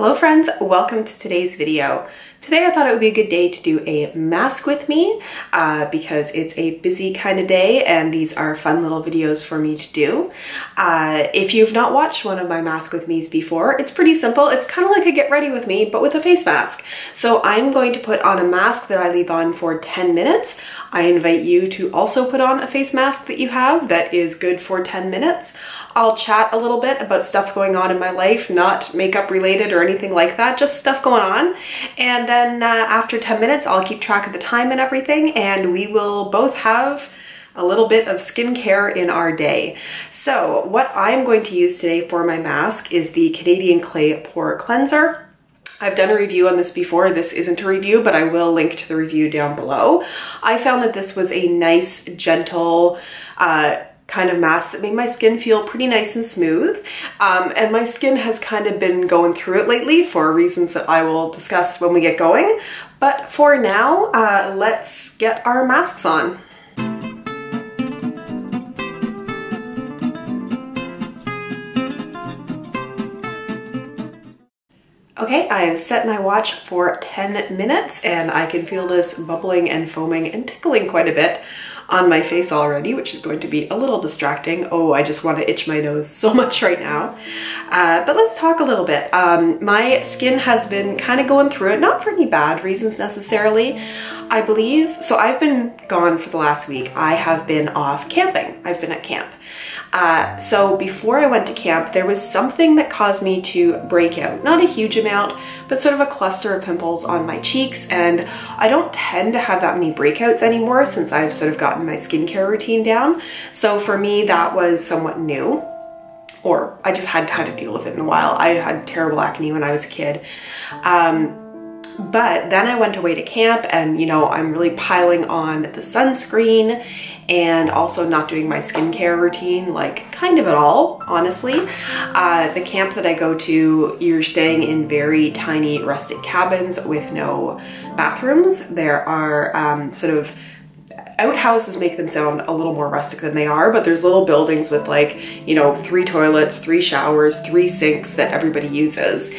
Hello friends, welcome to today's video. Today I thought it would be a good day to do a mask with me because it's a busy kind of day and these are fun little videos for me to do. If you've not watched one of my mask with me's before, it's pretty simple. It's kind of like a get ready with me, but with a face mask. So I'm going to put on a mask that I leave on for 10 minutes. I invite you to also put on a face mask that you have that is good for 10 minutes. I'll chat a little bit about stuff going on in my life, not makeup related or anything like that, just stuff going on. And then after 10 minutes, I'll keep track of the time and everything, and we will both have a little bit of skincare in our day. So what I'm going to use today for my mask is the Canadian Clay Pore Cleanser. I've done a review on this before. This isn't a review, but I will link to the review down below. I found that this was a nice, gentle, kind of mask that made my skin feel pretty nice and smooth. And my skin has kind of been going through it lately for reasons that I will discuss when we get going. But for now, let's get our masks on. Okay, I have set my watch for 10 minutes and I can feel this bubbling and foaming and tickling quite a bit on my face already, which is going to be a little distracting. Oh, I just want to itch my nose so much right now. But let's talk a little bit. My skin has been kind of going through it, not for any bad reasons necessarily, I believe. So I've been gone for the last week. I have been off camping. I've been at camp. So before I went to camp, there was something that caused me to break out. Not a huge amount, but sort of a cluster of pimples on my cheeks. And I don't tend to have that many breakouts anymore since I've sort of gotten my skincare routine down. So for me, that was somewhat new, or I just hadn't had to deal with it in a while. I had terrible acne when I was a kid. But then I went away to camp and, you know, I'm really piling on the sunscreen and also not doing my skincare routine, like kind of at all, honestly. The camp that I go to, you're staying in very tiny rustic cabins with no bathrooms. There are sort of outhouses make them sound a little more rustic than they are, but there's little buildings with, like, you know, 3 toilets, 3 showers, 3 sinks that everybody uses.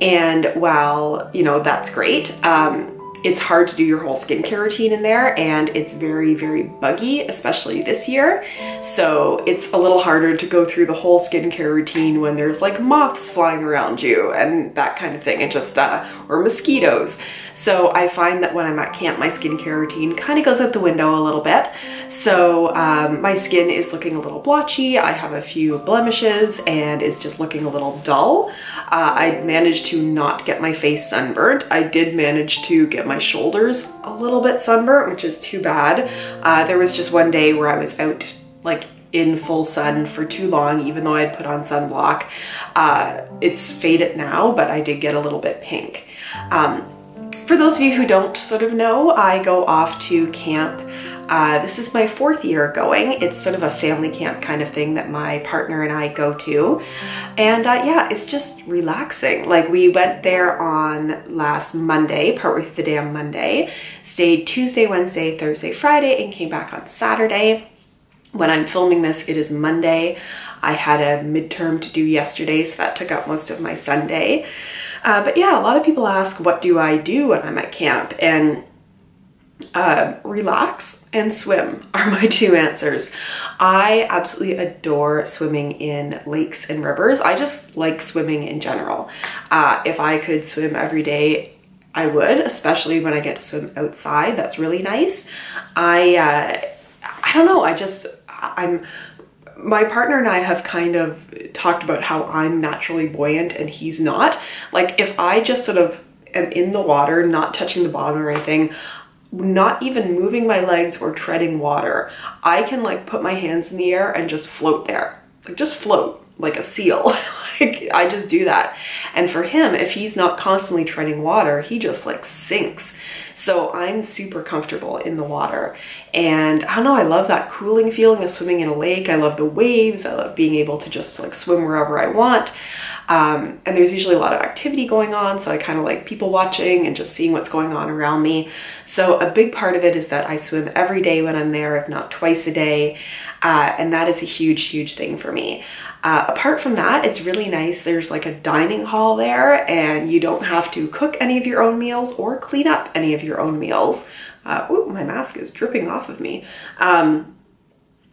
And while, you know, that's great, it's hard to do your whole skincare routine in there, and it's very, very buggy, especially this year. So it's a little harder to go through the whole skincare routine when there's like moths flying around you and that kind of thing, and just, or mosquitoes. So I find that when I'm at camp, my skincare routine kind of goes out the window a little bit. So my skin is looking a little blotchy. I have a few blemishes and it's just looking a little dull. I managed to not get my face sunburnt. I did manage to get my shoulders a little bit sunburnt, which is too bad. There was just one day where I was out, like, in full sun for too long, even though I had put on sunblock. It's faded now, but I did get a little bit pink. For those of you who don't sort of know, I go off to camp. This is my 4th year going. It's sort of a family camp kind of thing that my partner and I go to. And yeah, it's just relaxing. Like, we went there on last Monday, partway through the day on Monday, stayed Tuesday, Wednesday, Thursday, Friday, and came back on Saturday. When I'm filming this, it is Monday. I had a midterm to do yesterday, so that took up most of my Sunday. But yeah, a lot of people ask, what do I do when I'm at camp? And relax and swim are my 2 answers. I absolutely adore swimming in lakes and rivers. I just like swimming in general. If I could swim every day, I would, especially when I get to swim outside. That's really nice. I don't know. My partner and I have kind of talked about how I'm naturally buoyant and he's not. Like, if I just sort of am in the water, not touching the bottom or anything, not even moving my legs or treading water, I can, like, put my hands in the air and just float there. Like, just float like a seal. Like, I just do that. And for him, if he's not constantly treading water, he just, like, sinks. So I'm super comfortable in the water. And I don't know, I love that cooling feeling of swimming in a lake. I love the waves. I love being able to just, like, swim wherever I want. And there's usually a lot of activity going on, so I kind of like people watching and just seeing what's going on around me. So a big part of it is that I swim every day when I'm there, if not twice a day. And that is a huge, huge thing for me. Apart from that, it's really nice. There's like a dining hall there and you don't have to cook any of your own meals or clean up any of your own meals. Ooh, my mask is dripping off of me.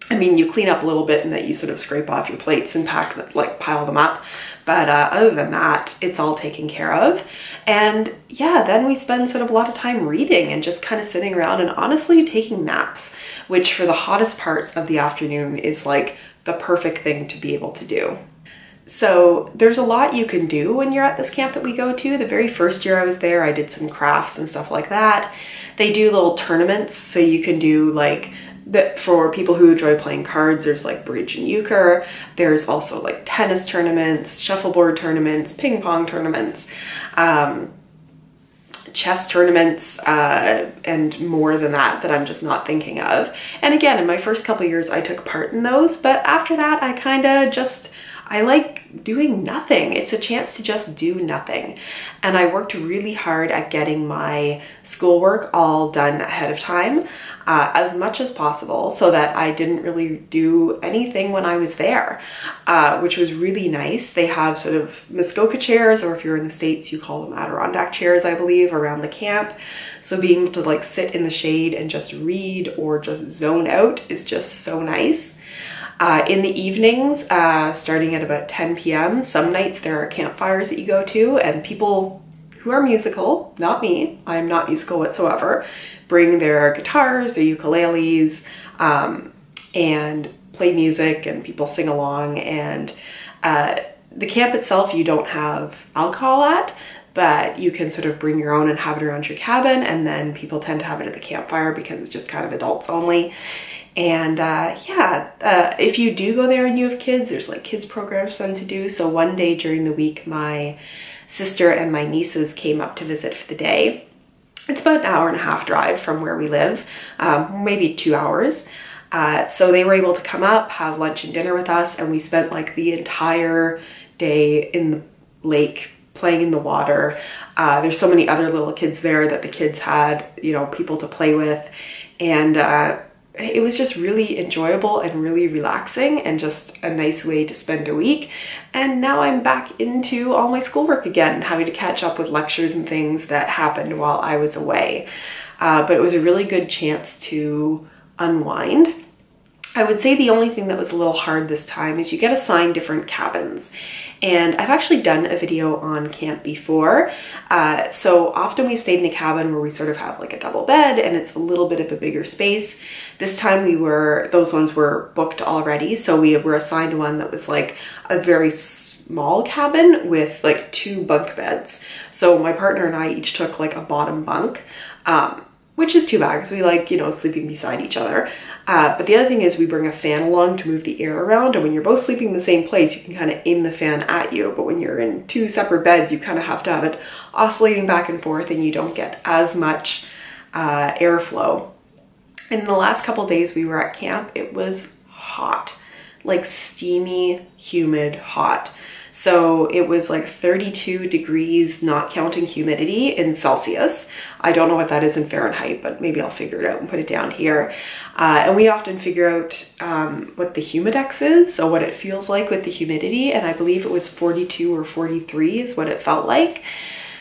I mean, you clean up a little bit and that you sort of scrape off your plates and pack them, like pile them up. But other than that, it's all taken care of. And yeah, then we spend sort of a lot of time reading and just kind of sitting around and honestly taking naps, which for the hottest parts of the afternoon is like the perfect thing to be able to do. So there's a lot you can do when you're at this camp that we go to. The very first year I was there, I did some crafts and stuff like that. They do little tournaments, so you can do like, that for people who enjoy playing cards, there's like bridge and euchre. There's also like tennis tournaments, shuffleboard tournaments, ping pong tournaments, chess tournaments, and more than that that I'm just not thinking of. And again, in my first couple years, I took part in those, but after that, I kind of just, I like doing nothing. It's a chance to just do nothing. And I worked really hard at getting my schoolwork all done ahead of time, as much as possible, so that I didn't really do anything when I was there, which was really nice. They have sort of Muskoka chairs, or if you're in the States, you call them Adirondack chairs, I believe, around the camp. So being able to like sit in the shade and just read or just zone out is just so nice. In the evenings, starting at about 10 p.m., some nights there are campfires that you go to, and people who are musical, not me, I'm not musical whatsoever, bring their guitars, their ukuleles, and play music, and people sing along. And the camp itself, you don't have alcohol at, but you can sort of bring your own and have it around your cabin, and then people tend to have it at the campfire because it's just kind of adults only. And yeah, if you do go there and you have kids, there's like kids programs for them to do. So one day during the week, my sister and my nieces came up to visit for the day. It's about an hour and a half drive from where we live, maybe 2 hours. So they were able to come up, have lunch and dinner with us, and we spent like the entire day in the lake playing in the water. There's so many other little kids there that the kids had, you know, people to play with. And it was just really enjoyable and really relaxing and just a nice way to spend a week. And now I'm back into all my schoolwork again, having to catch up with lectures and things that happened while I was away. But it was a really good chance to unwind. I would say the only thing that was a little hard this time is you get assigned different cabins. And I've actually done a video on camp before. So often we've stayed in a cabin where we sort of have like a double bed and it's a little bit of a bigger space. This time we were, those ones were booked already. So we were assigned one that was like a very small cabin with like 2 bunk beds. So my partner and I each took like a bottom bunk, which is too bad because we like, you know, sleeping beside each other. But the other thing is we bring a fan along to move the air around, and when you're both sleeping in the same place, you can kind of aim the fan at you. But when you're in 2 separate beds, you kind of have to have it oscillating back and forth and you don't get as much airflow. In the last couple days we were at camp, it was hot, like steamy, humid, hot. So it was like 32 degrees, not counting humidity, in Celsius. I don't know what that is in Fahrenheit, but maybe I'll figure it out and put it down here. And we often figure out what the humidex is, so what it feels like with the humidity. And I believe it was 42 or 43 is what it felt like.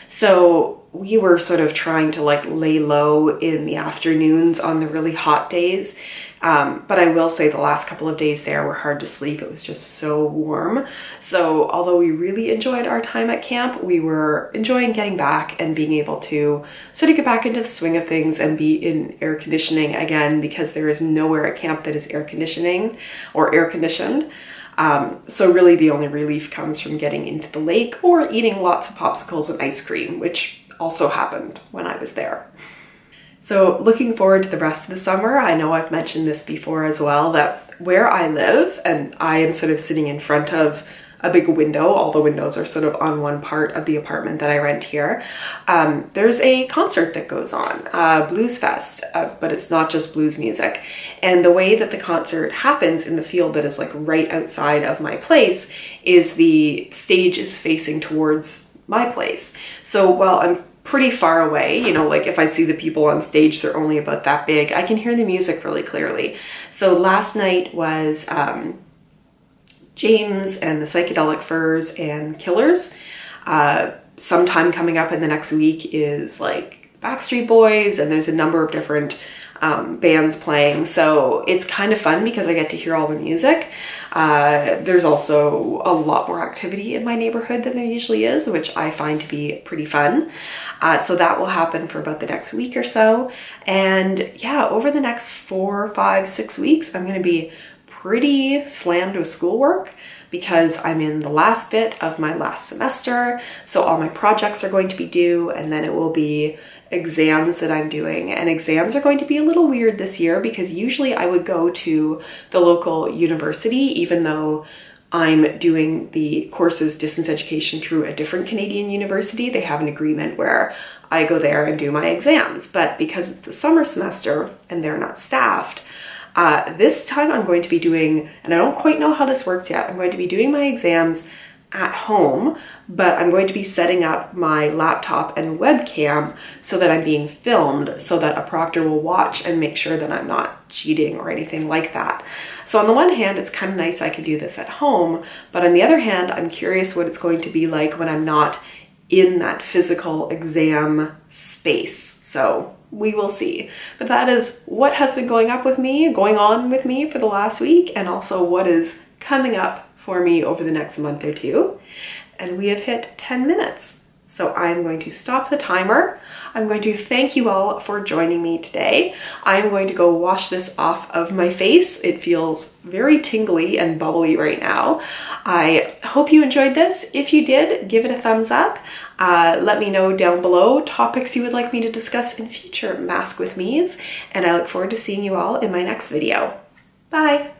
So we were sort of trying to like lay low in the afternoons on the really hot days. But I will say the last couple of days there were hard to sleep. It was just so warm. So although we really enjoyed our time at camp, we were enjoying getting back and being able to sort of get back into the swing of things and be in air conditioning again, because there is nowhere at camp that is air conditioning or air conditioned. So really the only relief comes from getting into the lake or eating lots of popsicles and ice cream, which also happened when I was there. So looking forward to the rest of the summer. I know I've mentioned this before as well, that where I live, and I am sort of sitting in front of a big window, all the windows are sort of on one part of the apartment that I rent here, there's a concert that goes on, Blues Fest, but it's not just blues music. And the way that the concert happens in the field that is like right outside of my place is the stage is facing towards my place. So while I'm pretty far away, you know, like if I see the people on stage, they're only about that big, I can hear the music really clearly. So last night was James and the Psychedelic Furs and Killers. Sometime coming up in the next week is like Backstreet Boys, and there's a number of different bands playing, so it's kind of fun because I get to hear all the music. There's also a lot more activity in my neighborhood than there usually is, which I find to be pretty fun. So that will happen for about the next week or so. And yeah, over the next 4, 5, 6 weeks, I'm going to be pretty slammed with schoolwork because I'm in the last bit of my last semester. So all my projects are going to be due, and then it will be exams that I'm doing. And exams are going to be a little weird this year because usually I would go to the local university, even though I'm doing the courses distance education through a different Canadian university. They have an agreement where I go there and do my exams. But because it's the summer semester and they're not staffed, this time I'm going to be doing, and I don't quite know how this works yet, I'm going to be doing my exams at home, but I'm going to be setting up my laptop and webcam so that I'm being filmed so that a proctor will watch and make sure that I'm not cheating or anything like that. So on the one hand, it's kind of nice I can do this at home, but on the other hand, I'm curious what it's going to be like when I'm not in that physical exam space. So we will see. But that is what has been going on with me for the last week, and also what is coming up for me over the next month or two. And we have hit 10 minutes. So I'm going to stop the timer. I'm going to thank you all for joining me today. I'm going to go wash this off of my face. It feels very tingly and bubbly right now. I hope you enjoyed this. If you did, give it a thumbs up. Let me know down below topics you would like me to discuss in future Mask With Me's, and I look forward to seeing you all in my next video. Bye.